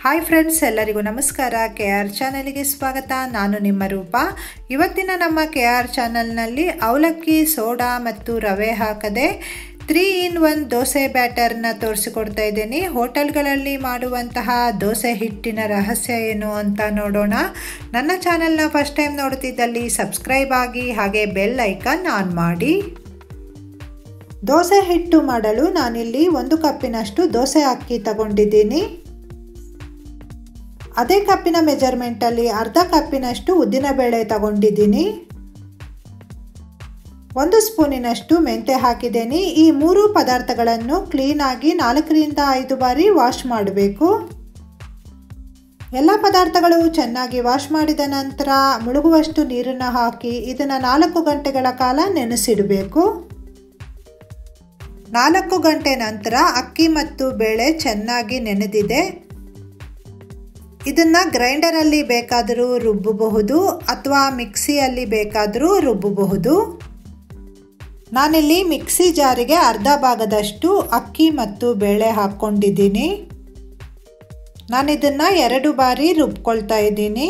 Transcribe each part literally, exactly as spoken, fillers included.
Hi friends एल्लरिगू नमस्कार के R channel गे स्वागत नानु निम्म रूपा। इवत्तिन नम्म के आर चानल नल्ली अवलक्की सोडा मत्तु रवे हाकदे three in one dosa batter न तोरिसिकोड्ता इद्दीनि। होटेल्गळल्लि माडुवंತಹ दोसे हिट्टिन रहस्य एनु अंत नोडोण। नन्न ಚಾನೆಲ್ ನ फस्ट टाइम नोडुत्तिद्दल्लि सब्स्क्राइब आगि हागे बेल ऐकान आन माडि। दोसे हिट्टु माडलु नानिल्लि ಒಂದು ಕಪ್ಪಿನಷ್ಟು ದೋಸೆ ಅಕ್ಕಿ ತಗೊಂಡಿದ್ದೀನಿ। ಅದೇ ಕಪ್ಪಿನ ಮೆಜರ್ಮೆಂಟ್ ಅಲ್ಲಿ ಅರ್ಧ ಕಪ್ಪಿನಷ್ಟು ಉದ್ದಿನಬೇಳೆ ತಗೊಂಡಿದ್ದೀನಿ। ಒಂದು ಸ್ಪೂನಿನಷ್ಟು ಮೆಂತೆ ಹಾಕಿದೆನಿ। ಈ ಮೂರು ಪದಾರ್ಥಗಳನ್ನು ಕ್ಲೀನ್ ಆಗಿ ನಾಲ್ಕು ರಿಂದ ಐದು ಬಾರಿ ವಾಶ್ ಮಾಡಬೇಕು। ಎಲ್ಲ ಪದಾರ್ಥಗಳು ಚೆನ್ನಾಗಿ ವಾಶ್ ಮಾಡಿದ ನಂತರ ಮುಳುಗುವಷ್ಟು ನೀರನ್ನು ಹಾಕಿ ಇದನ್ನ ನಾಲ್ಕು ಗಂಟೆಗಳ ಕಾಲ ನೆನೆಸಿಡಬೇಕು। ನಾಲ್ಕು ಗಂಟೆ ನಂತರ ಅಕ್ಕಿ ಮತ್ತು ಬೇಳೆ ಚೆನ್ನಾಗಿ ನೆನೆದಿದೆ। ಇದನ್ನ ಗ್ರೈಂಡರ್ ಅಲ್ಲಿ ಬೇಕಾದರೂ ರುಬ್ಬಬಹುದು ಅಥವಾ ಮಿಕ್ಸಿಯಲ್ಲಿ ಬೇಕಾದರೂ ರುಬ್ಬಬಹುದು। ನಾನಿಲ್ಲಿ ಮಿಕ್ಸಿ ಜಾರಿಗೆ ಅರ್ಧ ಭಾಗದಷ್ಟು ಅಕ್ಕಿ ಮತ್ತು ಬೇಳೆ ಹಾಕೊಂಡಿದ್ದೀನಿ। ನಾನು ಇದನ್ನ ಎರಡು ಬಾರಿ ರುಬ್ಕೊಳ್ತಾ ಇದ್ದೀನಿ।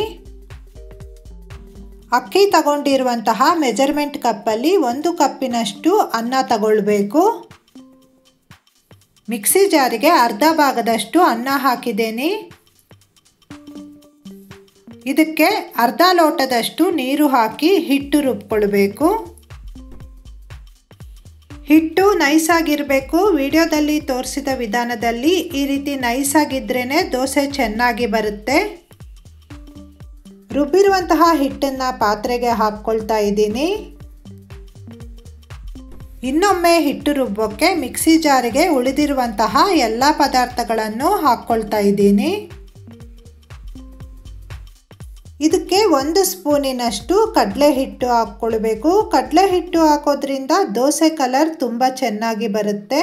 ಅಕ್ಕಿ ತಗೊಂಡಿರುವಂತಹ ಮೆಜರ್ಮೆಂಟ್ ಕಪ್ ಅಲ್ಲಿ ಒಂದು ಕಪ್ಪಿನಷ್ಟು ಅನ್ನ ತಗೊಳ್ಳಬೇಕು। ಮಿಕ್ಸಿ ಜಾರಿಗೆ ಅರ್ಧ ಭಾಗದಷ್ಟು ಅನ್ನ ಹಾಕಿದ್ದೀನಿ। ಇದಕ್ಕೆ ಅರ್ಧ ಲೋಟದಷ್ಟು ನೀರು ಹಾಕಿ ಹಿಟ್ಟು ರುಬ್ಬಿಕೊಳ್ಳಬೇಕು। ಹಿಟ್ಟು ನೈಸ್ ಆಗಿರಬೇಕು। ವಿಡಿಯೋದಲ್ಲಿ ತೋರಿಸಿದ ವಿಧಾನದಲ್ಲಿ ಈ ರೀತಿ ನೈಸ್ ಆಗಿದ್ರೇನೆ ದೋಸೆ ಚೆನ್ನಾಗಿ ಬರುತ್ತೆ। ರುಬ್ಬಿರುವಂತಹ ಹಿಟ್ಟನ್ನು ಪಾತ್ರೆಗೆ ಹಾಕ್ಕೊಳ್ತಾ ಇದ್ದೀನಿ। ಇನ್ನೊಮ್ಮೆ ಹಿಟ್ಟು ರುಬ್ಬೋಕ್ಕೆ ಮಿಕ್ಸಿ ಜಾರಿಗೆ ಉಳಿದಿರುವಂತಹ ಎಲ್ಲ ಪದಾರ್ಥಗಳನ್ನು ಹಾಕ್ಕೊಳ್ತಾ ಇದ್ದೀನಿ। ಇದಕ್ಕೆ ಒಂದು ಸ್ಪೂನಿನಷ್ಟು ಕಡಲೆ ಹಿಟ್ಟು ಹಾಕ್ಕೊಳ್ಬೇಕು। ಕಡಲೆ ಹಿಟ್ಟು ಹಾಕೋದ್ರಿಂದ ದೋಸೆ ಕಲರ್ ತುಂಬ ಚೆನ್ನಾಗಿ ಬರುತ್ತೆ।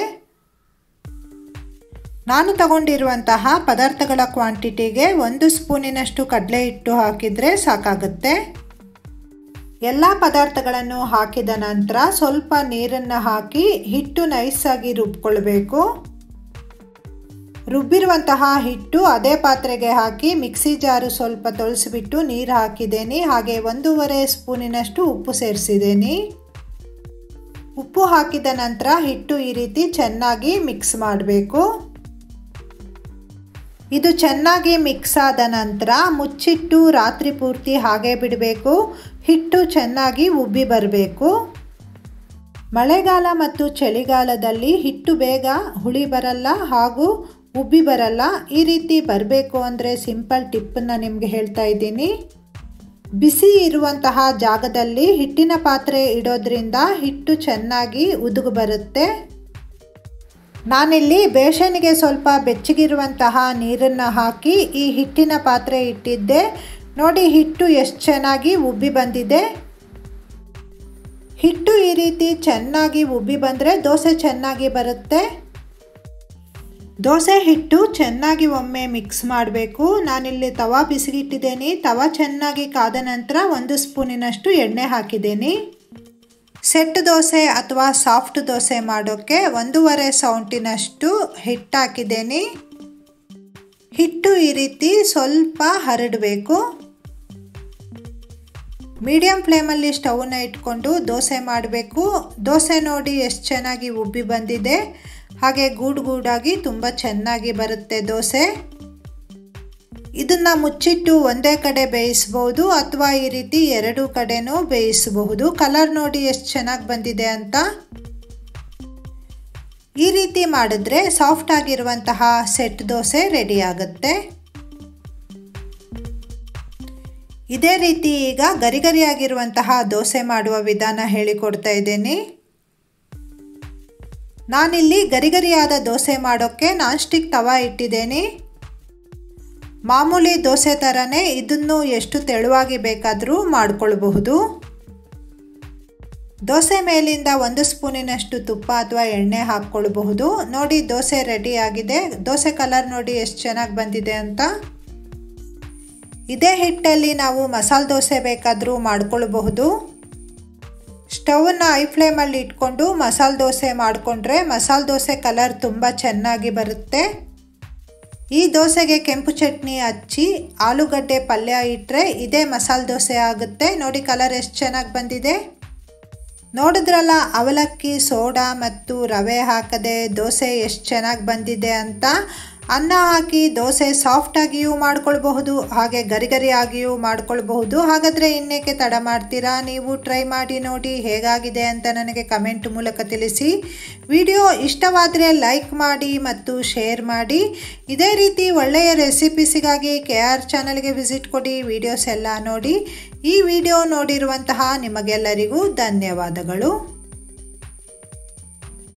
ನಾನು ತಗೊಂಡಿರುವಂತಹ ಪದಾರ್ಥಗಳ ಕ್ವಾಂಟಿಟಿಗೆ ಒಂದು ಸ್ಪೂನಿನಷ್ಟು ಕಡಲೆ ಹಿಟ್ಟು ಹಾಕಿದರೆ ಸಾಕಾಗುತ್ತೆ। ಎಲ್ಲ ಪದಾರ್ಥಗಳನ್ನು ಹಾಕಿದ ನಂತರ ಸ್ವಲ್ಪ ನೀರನ್ನು ಹಾಕಿ ಹಿಟ್ಟು ನೈಸಾಗಿ ರುಬ್ಬಿಕೊಳ್ಳಬೇಕು। ರುಬ್ಬಿರುವಂತಹ ಹಿಟ್ಟು ಅದೇ ಪಾತ್ರೆಗೆ ಹಾಕಿ ಮಿಕ್ಸಿ ಜಾರು ಸ್ವಲ್ಪ ತೊಳಸಿಬಿಟ್ಟು ನೀರು ಹಾಕಿದ್ದೇನೆ। ಹಾಗೆ ಒಂದೂವರೆ ಸ್ಪೂನಿನಷ್ಟು ಉಪ್ಪು ಸೇರಿಸಿದ್ದೇನೆ। ಉಪ್ಪು ಹಾಕಿದ ನಂತರ ಹಿಟ್ಟು ಈ ರೀತಿ ಚೆನ್ನಾಗಿ ಮಿಕ್ಸ್ ಮಾಡಬೇಕು। ಇದು ಚೆನ್ನಾಗಿ ಮಿಕ್ಸ್ ಆದ ನಂತರ ಮುಚ್ಚಿಟ್ಟು ರಾತ್ರಿ ಪೂರ್ತಿ ಹಾಗೆ ಬಿಡಬೇಕು। ಹಿಟ್ಟು ಚೆನ್ನಾಗಿ ಉಬ್ಬಿ ಬರಬೇಕು। ಮಳೆಗಾಲ ಮತ್ತು ಚಳಿಗಾಲದಲ್ಲಿ ಹಿಟ್ಟು ಬೇಗ ಹುಳಿ ಬರಲ್ಲ ಹಾಗೂ ಉಬ್ಬಿ ಬರಲ್ಲ। ಈ ರೀತಿ ಬರಬೇಕು ಅಂದರೆ ಸಿಂಪಲ್ ಟಿಪ್ಪನ್ನು ನಿಮಗೆ ಹೇಳ್ತಾ ಇದ್ದೀನಿ। ಬಿಸಿ ಇರುವಂತಹ ಜಾಗದಲ್ಲಿ ಹಿಟ್ಟಿನ ಪಾತ್ರೆ ಇಡೋದ್ರಿಂದ ಹಿಟ್ಟು ಚೆನ್ನಾಗಿ ಉದುಗು ಬರುತ್ತೆ। ನಾನಿಲ್ಲಿ ಬೇಸನಿಗೆ ಸ್ವಲ್ಪ ಬೆಚ್ಚಗಿರುವಂತಹ ನೀರನ್ನು ಹಾಕಿ ಈ ಹಿಟ್ಟಿನ ಪಾತ್ರೆ ಇಟ್ಟಿದ್ದೆ। ನೋಡಿ ಹಿಟ್ಟು ಎಷ್ಟು ಚೆನ್ನಾಗಿ ಉಬ್ಬಿ ಬಂದಿದೆ। ಹಿಟ್ಟು ಈ ರೀತಿ ಚೆನ್ನಾಗಿ ಉಬ್ಬಿ ಬಂದರೆ ದೋಸೆ ಚೆನ್ನಾಗಿ ಬರುತ್ತೆ। ದೋಸೆ ಹಿಟ್ಟು ಚೆನ್ನಾಗಿ ಒಮ್ಮೆ ಮಿಕ್ಸ್ ಮಾಡಬೇಕು। ನಾನಿಲ್ಲಿ ತವಾ ಬಿಸಿಗಿಟ್ಟಿದ್ದೇನೆ। ತವಾ ಚೆನ್ನಾಗಿ ಕಾದ ನಂತರ ಒಂದು ಸ್ಪೂನಿನಷ್ಟು ಎಣ್ಣೆ ಹಾಕಿದ್ದೀನಿ। ಸೆಟ್ ದೋಸೆ ಅಥವಾ ಸಾಫ್ಟ್ ದೋಸೆ ಮಾಡೋಕ್ಕೆ ಒಂದೂವರೆ ಸೌಂಟಿನಷ್ಟು ಹಿಟ್ಟು ಹಾಕಿದ್ದೀನಿ. ಹಿಟ್ಟು ಈ ರೀತಿ ಸ್ವಲ್ಪ ಹರಡಬೇಕು। ಮೀಡಿಯಂ ಫ್ಲೇಮಲ್ಲಿ ಸ್ಟೌವನ್ನು ಇಟ್ಕೊಂಡು ದೋಸೆ ಮಾಡಬೇಕು। ದೋಸೆ ನೋಡಿ ಎಷ್ಟು ಚೆನ್ನಾಗಿ ಉಬ್ಬಿ ಬಂದಿದೆ, ಹಾಗೆ ಗೂಡು ಗೂಡಾಗಿ ತುಂಬ ಚೆನ್ನಾಗಿ ಬರುತ್ತೆ ದೋಸೆ। ಇದನ್ನು ಮುಚ್ಚಿಟ್ಟು ಒಂದೇ ಕಡೆ ಬೇಯಿಸಬಹುದು ಅಥವಾ ಈ ರೀತಿ ಎರಡು ಕಡೆನೂ ಬೇಯಿಸಬಹುದು। ಕಲರ್ ನೋಡಿ ಎಷ್ಟು ಚೆನ್ನಾಗಿ ಬಂದಿದೆ ಅಂತ। ಈ ರೀತಿ ಮಾಡಿದ್ರೆ ಸಾಫ್ಟ್ ಆಗಿರುವಂತಹ ಸೆಟ್ ದೋಸೆ ರೆಡಿ ಆಗುತ್ತೆ। ಇದೇ ರೀತಿ ಈಗ ಗರಿಗರಿಯಾಗಿರುವಂತಹ ದೋಸೆ ಮಾಡುವ ವಿಧಾನ ಹೇಳಿಕೊಡ್ತಾ ಇದ್ದೀನಿ। ನಾನಿಲ್ಲಿ ಗರಿಗರಿಯಾದ ದೋಸೆ ಮಾಡೋಕ್ಕೆ ನಾನ್ ಸ್ಟಿಕ್ ತವಾ ಇಟ್ಟಿದ್ದೇನೆ। ಮಾಮೂಲಿ ದೋಸೆ ಥರನೇ ಇದನ್ನು ಎಷ್ಟು ತೆಳುವಾಗಿ ಬೇಕಾದರೂ ಮಾಡಿಕೊಳ್ಳಬಹುದು। ದೋಸೆ ಮೇಲಿಂದ ಒಂದು ಸ್ಪೂನಿನಷ್ಟು ತುಪ್ಪ ಅಥವಾ ಎಣ್ಣೆ ಹಾಕ್ಕೊಳ್ಬಹುದು। ನೋಡಿ ದೋಸೆ ರೆಡಿ ಆಗಿದೆ। ದೋಸೆ ಕಲರ್ ನೋಡಿ ಎಷ್ಟು ಚೆನ್ನಾಗಿ ಬಂದಿದೆ ಅಂತ। ಇದೇ ಹಿಟ್ಟಲ್ಲಿ ನಾವು ಮಸಾಲೆ ದೋಸೆ ಬೇಕಾದರೂ ಮಾಡ್ಕೊಳ್ಬಹುದು। ಸ್ಟೌವನ್ನು ಐ ಫ್ಲೇಮಲ್ಲಿ ಇಟ್ಕೊಂಡು ಮಸಾಲೆ ದೋಸೆ ಮಾಡಿಕೊಂಡ್ರೆ ಮಸಾಲೆ ದೋಸೆ ಕಲರ್ ತುಂಬ ಚೆನ್ನಾಗಿ ಬರುತ್ತೆ। ಈ ದೋಸೆಗೆ ಕೆಂಪು ಚಟ್ನಿ ಹಚ್ಚಿ ಆಲೂಗಡ್ಡೆ ಪಲ್ಯ ಇಟ್ರೆ ಇದೇ ಮಸಾಲೆ ದೋಸೆ ಆಗುತ್ತೆ ನೋಡಿ ಕಲರ್ ಎಷ್ಟು ಚೆನ್ನಾಗಿ ಬಂದಿದೆ ನೋಡಿದ್ರಲ್ಲ ಅವಲಕ್ಕಿ ಸೋಡಾ ಮತ್ತು ರವೆ ಹಾಕದೆ ದೋಸೆ ಎಷ್ಟು ಚೆನ್ನಾಗಿ ಬಂದಿದೆ ಅಂತ ಅನ್ನ ಹಾಕಿ ದೋಸೆ ಸಾಫ್ಟ್ ಆಗಿಯೂ ಮಾಡ್ಕೊಳ್ಳಬಹುದು ಹಾಗೆ ಗರಿಗರಿ ಆಗಿಯೂ ಮಾಡ್ಕೊಳ್ಳಬಹುದು ಹಾಗಾದ್ರೆ ಇನ್ನೇಕೆ ತಡ ಮಾಡ್ತೀರಾ ನೀವು ಟ್ರೈ ಮಾಡಿ ನೋಡಿ ಹೇಗಾಗಿದೆ ಅಂತ ನನಗೆ ಕಮೆಂಟ್ ಮೂಲಕ ತಿಳಿಸಿ ವಿಡಿಯೋ ಇಷ್ಟವಾದರೆ ಲೈಕ್ ಮಾಡಿ ಮತ್ತು ಶೇರ್ ಮಾಡಿ ಇದೇ ರೀತಿ ಒಳ್ಳೆಯ ರೆಸಿಪೀಸ್ಗಾಗಿ K R ಚಾನೆಲ್ ಗೆ ವಿಸಿಟ್ ಕೊಡಿ ವಿಡಿಯೋಸ್ ಎಲ್ಲ ನೋಡಿ ಈ ವಿಡಿಯೋ ನೋಡಿರುವಂತ ನಿಮಗೆಲ್ಲರಿಗೂ ಧನ್ಯವಾದಗಳು।